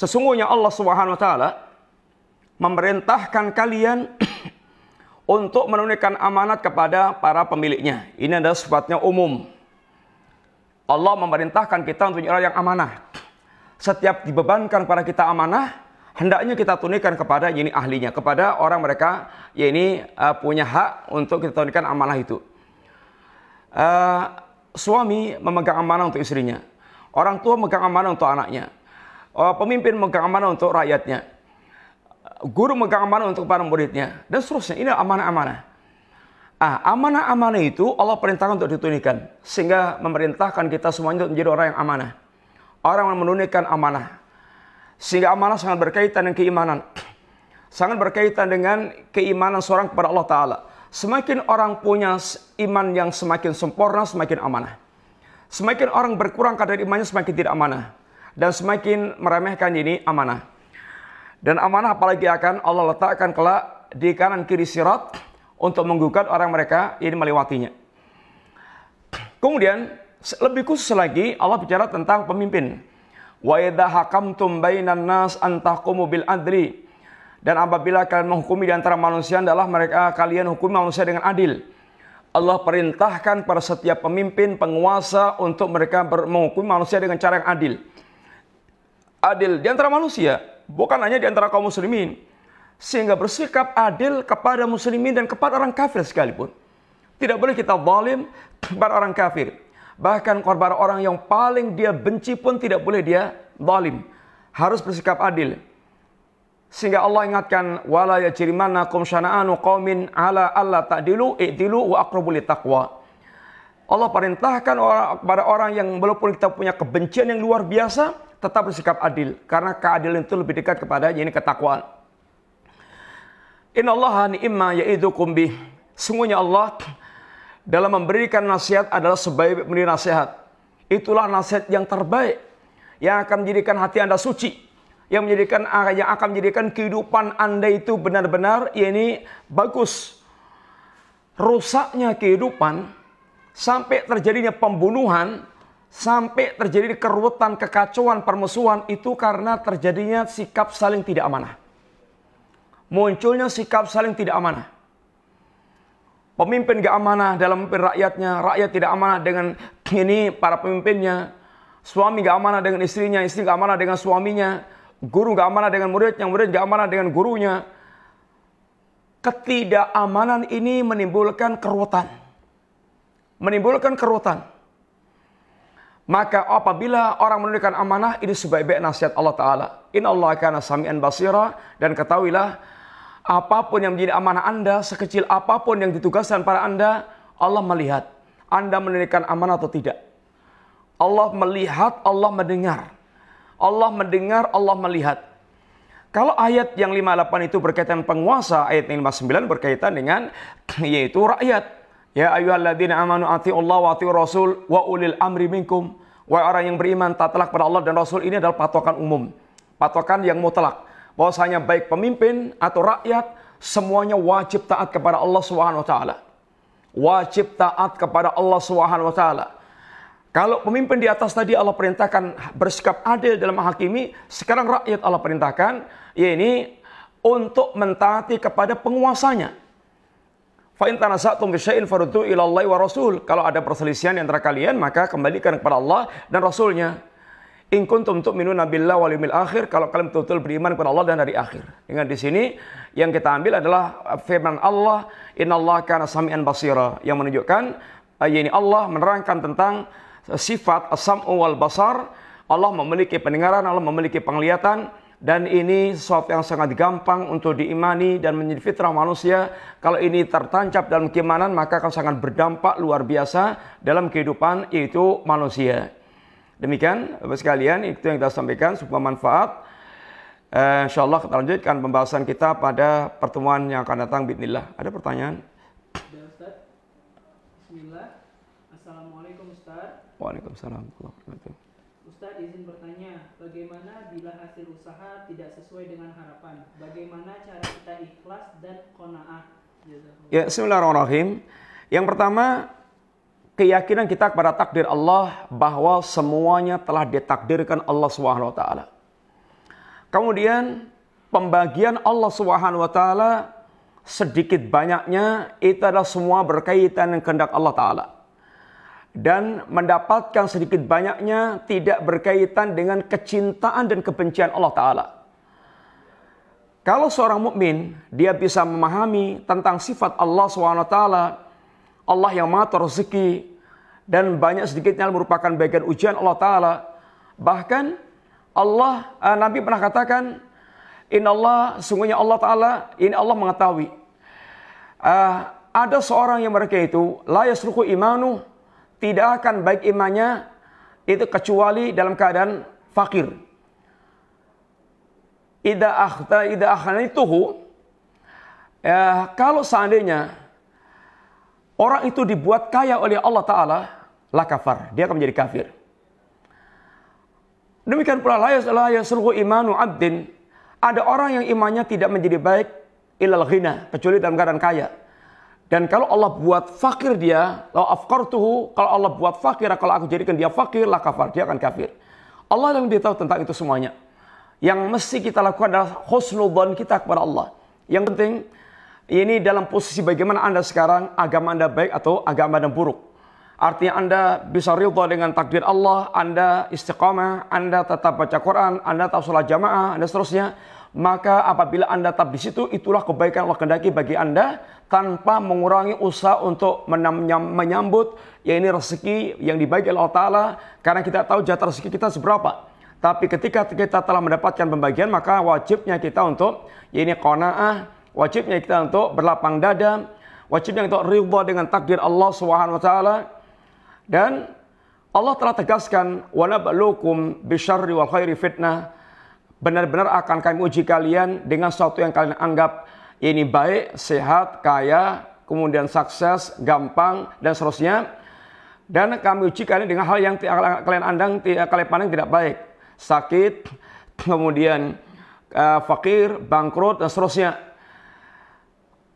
Sesungguhnya Allah Subhanahu wa taala memerintahkan kalian untuk menunaikan amanat kepada para pemiliknya. Ini adalah sifatnya umum. Allah memerintahkan kita untuk orang yang amanah. Setiap dibebankan kepada kita amanah, hendaknya kita tunaikan kepada yakni ahlinya, kepada orang mereka yakni uh, punya hak untuk kita tunaikan amanah itu. Uh, suami memegang amanah untuk istrinya, orang tua memegang amanah untuk anaknya, uh, pemimpin memegang amanah untuk rakyatnya, uh, guru memegang amanah untuk para muridnya, dan seterusnya. Ini amanah-amanah. Ah, amanah-amanah itu Allah perintahkan untuk ditunaikan, sehingga memerintahkan kita semuanya untuk menjadi orang yang amanah, orang yang menunaikan amanah. Sehingga amanah sangat berkaitan dengan keimanan, sangat berkaitan dengan keimanan seorang kepada Allah Ta'ala. Semakin orang punya iman yang semakin sempurna, semakin amanah. Semakin orang berkurang kadar imannya, semakin tidak amanah, dan semakin meremehkan ini amanah. Dan amanah apalagi akan Allah letakkan kelak di kanan kiri sirat untuk menggugat orang mereka ini melewatinya. Kemudian lebih khusus lagi Allah bicara tentang pemimpin. Wa idza hakamtum bainan nas an tahkumu bil adli. Dan apabila kalian menghukumi di antara manusia, adalah mereka kalian hukum manusia dengan adil. Allah perintahkan para setiap pemimpin, penguasa untuk mereka menghukumi manusia dengan cara yang adil. Adil di antara manusia, bukan hanya di antara kaum muslimin. Sehingga bersikap adil kepada muslimin dan kepada orang kafir sekalipun. Tidak boleh kita zalim kepada orang kafir. Bahkan kepada orang yang paling dia benci pun tidak boleh dia zalim. Harus bersikap adil. Sehingga Allah ingatkan, wala yajrimannakum syana'anu qaumin ala alla ta'dilu i'dilu wa aqrabu littaqwa. Allah perintahkan orang, kepada orang yang walaupun kita punya kebencian yang luar biasa, tetap bersikap adil, karena keadilan itu lebih dekat kepada yakni ketakwaan. Innallaha ni'ma ya'idukum bih. Sungguhnya Allah dalam memberikan nasihat adalah sebaik memberi nasihat. Itulah nasihat yang terbaik yang akan menjadikan hati Anda suci, yang menjadikan yang akan menjadikan kehidupan Anda itu benar-benar ini bagus. Rusaknya kehidupan sampai terjadinya pembunuhan, sampai terjadi keruwetan, kekacauan, permusuhan itu karena terjadinya sikap saling tidak amanah. Munculnya sikap saling tidak amanah. Pemimpin gak amanah dalam memimpin rakyatnya, rakyat tidak amanah dengan ini para pemimpinnya. Suami gak amanah dengan istrinya, istri gak amanah dengan suaminya. Guru gak amanah dengan muridnya, murid gak amanah dengan gurunya. Ketidakamanan ini menimbulkan keruwetan. Menimbulkan keruwetan. Maka apabila orang menunaikan amanah, ini sebaik-baik nasihat Allah Ta'ala. Innallaha kana sami'an basira. Dan ketahuilah, apapun yang menjadi amanah Anda, sekecil apapun yang ditugaskan pada Anda, Allah melihat Anda menunaikan amanah atau tidak. Allah melihat, Allah mendengar. Allah mendengar, Allah melihat. Kalau ayat yang lima puluh delapan itu berkaitan penguasa, ayat yang lima puluh sembilan berkaitan dengan yaitu rakyat. Ya ayyuhalladzina amanu atiullaha wa atiur rasul wa ulil amri minkum. Wahai orang yang beriman, taatlah kepada Allah dan Rasul. Ini adalah patokan umum. Patokan yang mutlak. Bahwasanya baik pemimpin atau rakyat semuanya wajib taat kepada Allah Subhanahu wa taala. Wajib taat kepada Allah Subhanahu wa taala. Kalau pemimpin di atas tadi Allah perintahkan bersikap adil dalam menghakimi, sekarang rakyat Allah perintahkan yakni untuk mentaati kepada penguasanya. Fa in tanasa'tum bi syai'in farudduhu ila Allah wa Rasul. Kalau ada perselisihan di antara kalian, maka kembalikan kepada Allah dan Rasulnya. In kuntum tu'minuna billahi wal yawmil akhir. Kalau kalian betul-betul beriman kepada Allah dan hari akhir. Dengan di sini yang kita ambil adalah firman Allah, innallaha kana sami'an basira, yang menunjukkan yakni Allah menerangkan tentang sifat as-sam'u wal basar. Allah memiliki pendengaran, Allah memiliki penglihatan, dan ini sesuatu yang sangat gampang untuk diimani dan menjadi fitrah manusia. Kalau ini tertancap dalam keimanan, maka akan sangat berdampak luar biasa dalam kehidupan yaitu manusia. Demikian Bapak sekalian, itu yang kita sampaikan, semoga manfaat. eh, Insya Allah kita lanjutkan pembahasan kita pada pertemuan yang akan datang bismillah. Ada pertanyaan? Ya, Ustaz. Bismillah. Assalamualaikum Ustaz. Waalaikumsalam. Ustaz izin bertanya, bagaimana bila hasil usaha tidak sesuai dengan harapan? Bagaimana cara kita ikhlas dan qanaah? Ya, bismillahirrahmanirrahim. Yang pertama, keyakinan kita kepada takdir Allah bahwa semuanya telah ditakdirkan Allah Subhanahu wa taala. Kemudian, pembagian Allah Subhanahu wa taala sedikit banyaknya itu adalah semua berkaitan dengan kehendak Allah taala. Dan mendapatkan sedikit banyaknya tidak berkaitan dengan kecintaan dan kebencian Allah Ta'ala. Kalau seorang mukmin dia bisa memahami tentang sifat Allah Subhanahu wa taala, Allah yang mengatur rezeki, dan banyak sedikitnya merupakan bagian ujian Allah Ta'ala. Bahkan Allah, Nabi pernah katakan, Innallaha, sungguhnya Allah Ta'ala, ini Allah mengetahui. Uh, ada seorang yang mereka itu, la yasruku imanuh, tidak akan baik imannya itu kecuali dalam keadaan fakir. Idza akhta idza akhanituhu, ya, kalau seandainya orang itu dibuat kaya oleh Allah Ta'ala, la kafar, dia akan menjadi kafir. Demikian pula la yasluhu imanu abdin, ada orang yang imannya tidak menjadi baik ilal ghina, kecuali dalam keadaan kaya. Dan kalau Allah buat fakir dia, la afqartuhu, kalau Allah buat fakir, kalau aku jadikan dia fakir, la kafar, dia akan kafir. Allah yang dia tahu tentang itu semuanya. Yang mesti kita lakukan adalah husnudzon kita kepada Allah. Yang penting, ini dalam posisi bagaimana Anda sekarang, agama Anda baik atau agama Anda buruk. Artinya Anda bisa ridha dengan takdir Allah, Anda istiqamah, Anda tetap baca Quran, Anda tetap sholat jamaah, dan seterusnya. Maka apabila Anda tetap di situ, itulah kebaikan Allah kehendaki bagi Anda, tanpa mengurangi usaha untuk menyambut, ya ini rezeki yang dibagi Allah Ta'ala, karena kita tahu jatah rezeki kita seberapa. Tapi ketika kita telah mendapatkan pembagian, maka wajibnya kita untuk ya ini qanaah, wajibnya kita untuk berlapang dada, wajibnya untuk ridha dengan takdir Allah Subhanahu wa Ta'ala. Dan Allah telah tegaskan, wa nabluukum bisyarri wal khairi fitnah, benar-benar akan kami uji kalian dengan sesuatu yang kalian anggap ini baik, sehat, kaya, kemudian sukses, gampang, dan seterusnya. Dan kami uji kalian dengan hal yang kalian andang, kalian pandang tidak baik, sakit, kemudian uh, fakir, bangkrut, dan seterusnya.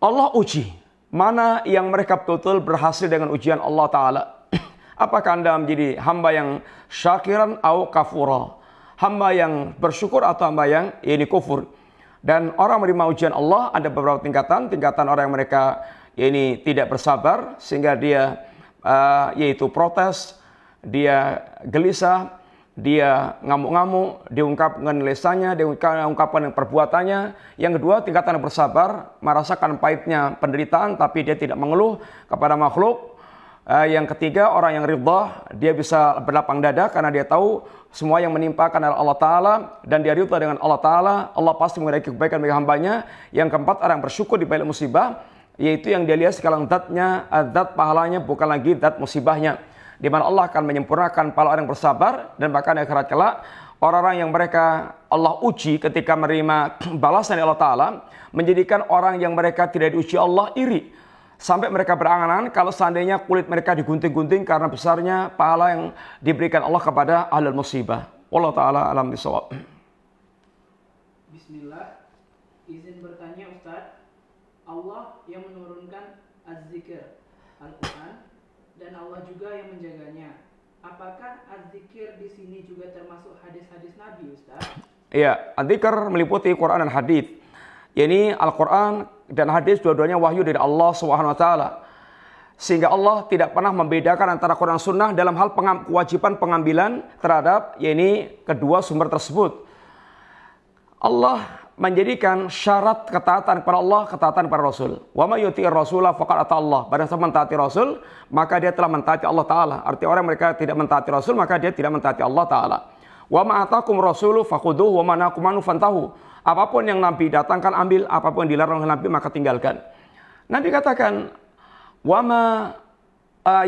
Allah uji mana yang mereka betul-betul berhasil dengan ujian Allah Ta'ala. Apakah Anda menjadi hamba yang syakiran atau kafura, hamba yang bersyukur atau hamba yang ini kufur. Dan orang menerima ujian Allah ada beberapa tingkatan. Tingkatan orang yang mereka ini tidak bersabar, sehingga dia uh, yaitu protes, dia gelisah, dia ngamuk-ngamuk, diungkapkan lesanya, diungkapkan perbuatannya. Yang kedua, tingkatan bersabar, merasakan pahitnya penderitaan, tapi dia tidak mengeluh kepada makhluk. Yang ketiga, orang yang ridha, dia bisa berlapang dada karena dia tahu semua yang menimpakan adalah Allah Ta'ala, dan dia ridha dengan Allah Ta'ala, Allah pasti mengenai kebaikan bagi hambanya. Yang keempat, orang bersyukur di balik musibah, yaitu yang dia lihat sekarang zatnya, zat pahalanya, bukan lagi zat musibahnya. Di mana Allah akan menyempurnakan pahala orang yang bersabar, dan bahkan di akhirat kelak orang-orang yang mereka Allah uji ketika menerima balasan dari Allah Ta'ala, menjadikan orang yang mereka tidak diuji Allah iri, sampai mereka berangan-angan kalau seandainya kulit mereka digunting-gunting karena besarnya pahala yang diberikan Allah kepada ahlul musibah. Allah Ta'ala alam bisawab. Bismillah, izin bertanya Ustaz, Allah yang menurunkan az-zikr Al-Quran, dan Allah juga yang menjaganya. Apakah az-zikir di sini juga termasuk hadis-hadis Nabi, Ustaz? Iya, az-zikir meliputi Quran dan hadis. Ini Al-Quran dan hadis dua-duanya wahyu dari Allah Subhanahu wa Ta'ala. Sehingga Allah tidak pernah membedakan antara Quran dan Sunnah dalam hal pengam, kewajiban pengambilan terhadap ini kedua sumber tersebut. Allah menjadikan syarat ketaatan kepada Allah, ketaatan kepada Rasul. Wa may yuti'ir rasulah faqad ata Allah. Barang siapa mentaati Rasul, maka dia telah mentaati Allah Ta'ala. Arti orang mereka tidak mentaati Rasul, maka dia tidak mentaati Allah Ta'ala. Wa ma atakum rasuluhu faquduhu wa ma nakum anhu fantahu. Apapun yang Nabi datangkan ambil, apapun yang dilarang oleh Nabi maka tinggalkan. Nabi katakan, "Wa ma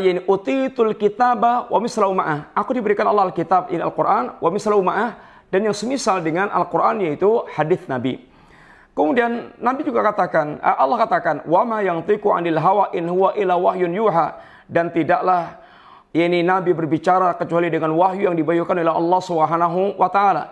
yani utitul kitaba wa mislahu ma'ah." Aku diberikan Allah Alkitab, ini Al-Quran, wa mislahu ma'ah, dan yang semisal dengan Al-Quran yaitu hadis Nabi. Kemudian Nabi juga katakan, Allah katakan, "Wa ma yantiqu 'anil hawa in huwa illa wahyun yuha." Dan tidaklah ini Nabi berbicara kecuali dengan wahyu yang dibawakan oleh Allah Subhanahu wa Ta'ala.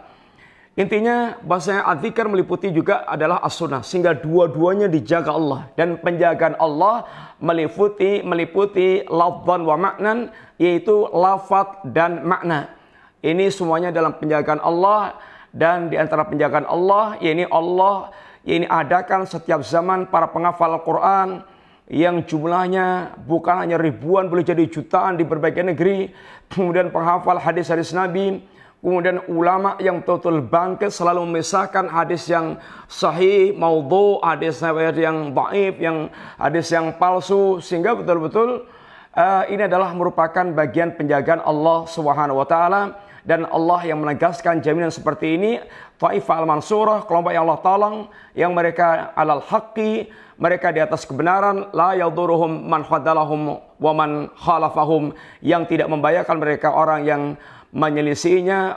Intinya bahasanya az-zikr meliputi juga adalah as-sunnah, sehingga dua-duanya dijaga Allah, dan penjagaan Allah meliputi meliputi lafzan wa maknan, yaitu lafaz dan makna. Ini semuanya dalam penjagaan Allah, dan di antara penjagaan Allah, ini Allah ini adakan setiap zaman para penghafal Al-Quran yang jumlahnya bukan hanya ribuan, boleh jadi jutaan di berbagai negeri. Kemudian penghafal hadis-hadis Nabi, kemudian ulama yang betul-betul bangkit selalu memisahkan hadis yang sahih, maudhu, hadis yang dhaif, yang hadis yang palsu, sehingga betul-betul uh, ini adalah merupakan bagian penjagaan Allah Subhanahu wa Ta'ala. Dan Allah yang menegaskan jaminan seperti ini, Thaifah al-Mansurah, kelompok yang Allah tolong, yang mereka alal haqqi, mereka di atas kebenaran, la yaduruhum man khadalahum wa man khalafahum, yang tidak membahayakan mereka orang yang menyelisihinya,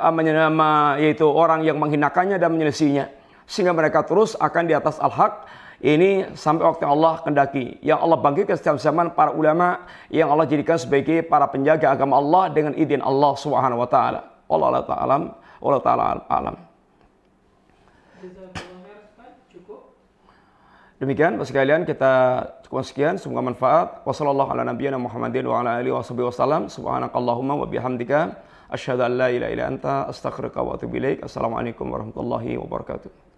yaitu orang yang menghinakannya dan menyelisihinya, sehingga mereka terus akan di atas al-haq ini sampai waktu Allah kendaki. Yang Allah bangkitkan setiap zaman para ulama yang Allah jadikan sebagai para penjaga agama Allah dengan izin Allah Subhanahu wa Ta'ala. Allah Ta'ala Allah Ta'ala alam. Demikian Bapak sekalian, kita cukup sekian, semoga manfaat. Wassallallahu ala nabiyyina Muhammadin wa ala alihi wa sahbihi wasallam. Subhanakallahumma wa bihamdika Asyhadu an la ilaha illa anta astaghfiruka wa atubu ilaik. Assalamualaikum warahmatullahi wabarakatuh.